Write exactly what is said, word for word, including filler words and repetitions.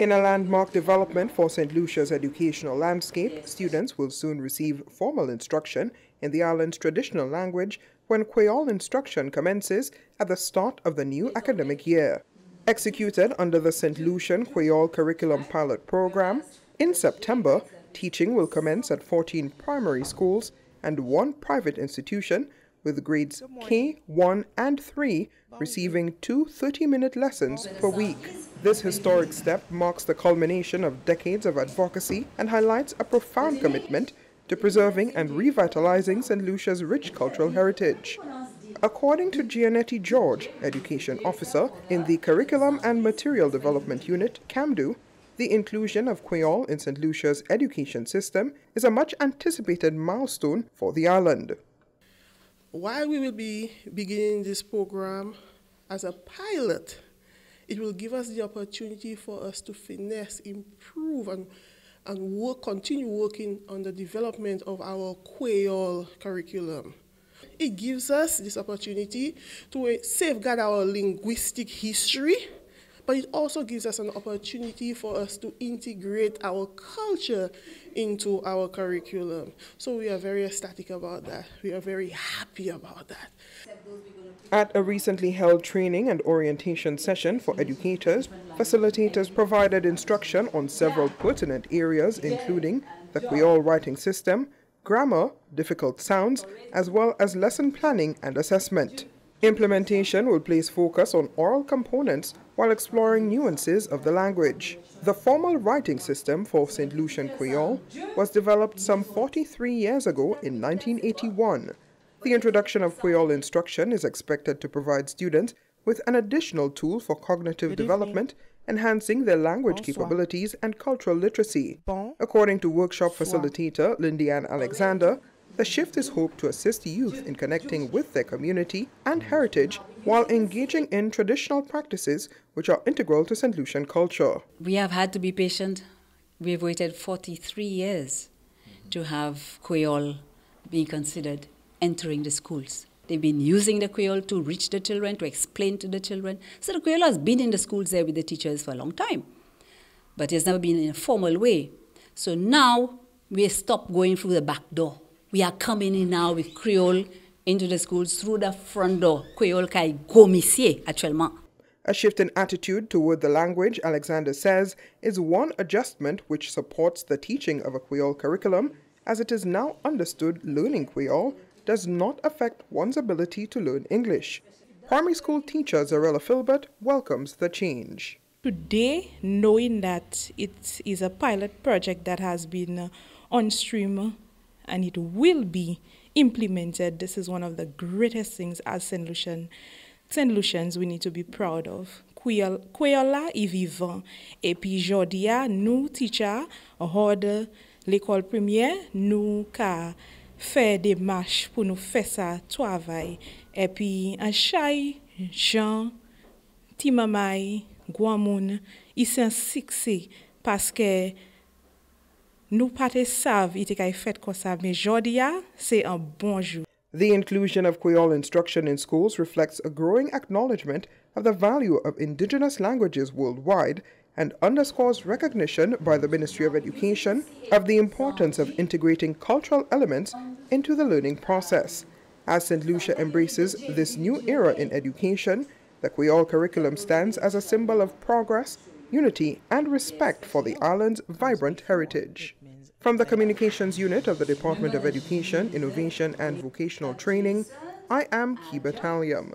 In a landmark development for Saint Lucia's educational landscape, students will soon receive formal instruction in the island's traditional language when Kwéyòl instruction commences at the start of the new academic year. Executed under the Saint Lucian Kwéyòl Curriculum Pilot Program, in September, teaching will commence at fourteen primary schools and one private institution, with grades K, one, and three receiving two thirty-minute lessons per week. This historic step marks the culmination of decades of advocacy and highlights a profound commitment to preserving and revitalizing Saint Lucia's rich cultural heritage. According to Jeanette George, Education Officer in the Curriculum and Material Development Unit, CAMDU, the inclusion of Kwéyòl in Saint Lucia's education system is a much-anticipated milestone for the island. While we will be beginning this program as a pilot, it will give us the opportunity for us to finesse, improve, and, and work, continue working on the development of our Kwéyòl curriculum. It gives us this opportunity to safeguard our linguistic history, but it also gives us an opportunity for us to integrate our culture into our curriculum. So we are very ecstatic about that. We are very happy about that. At a recently held training and orientation session for educators, facilitators provided instruction on several pertinent areas, including the Kwéyòl writing system, grammar, difficult sounds, as well as lesson planning and assessment. Implementation will place focus on oral components while exploring nuances of the language. The formal writing system for Saint Lucian Kwéyòl was developed some forty-three years ago in nineteen eighty-one. The introduction of Kwéyòl instruction is expected to provide students with an additional tool for cognitive development, enhancing their language capabilities and cultural literacy. According to workshop facilitator Lindy Ann Alexander, the shift is hoped to assist youth in connecting with their community and heritage while engaging in traditional practices which are integral to Saint Lucian culture. We have had to be patient. We've waited forty-three years to have Kwéyòl being considered entering the schools. They've been using the Kwéyòl to reach the children, to explain to the children. So the Kwéyòl has been in the schools there with the teachers for a long time, but it's never been in a formal way. So now we stop going through the back door. We are coming in now with Creole into the schools through the front door. Creole kai go monsieur actuellement. A shift in attitude toward the language, Alexander says, is one adjustment which supports the teaching of a Kwéyòl curriculum, as it is now understood learning Kwéyòl does not affect one's ability to learn English. Primary school teacher Zarela Filbert welcomes the change. Today, knowing that it is a pilot project that has been on stream and it will be implemented, this is one of the greatest things as Saint Lucian. Saint Lucians we need to be proud of. Kwéyòl est vivant. Et puis aujourd'hui, nous, teachers, hors l'école primaire, nous ka faire des marches pour nous faire ça travail. Et puis en chai, Jean, Timamai, Guamoun, ils sont succès parce que the inclusion of Kwéyòl instruction in schools reflects a growing acknowledgement of the value of indigenous languages worldwide and underscores recognition by the Ministry of Education of the importance of integrating cultural elements into the learning process. As Saint Lucia embraces this new era in education, the Kwéyòl curriculum stands as a symbol of progress, unity and respect for the island's vibrant heritage. From the Communications Unit of the Department of Education, Innovation and Vocational Training, I am Kiba Taliam.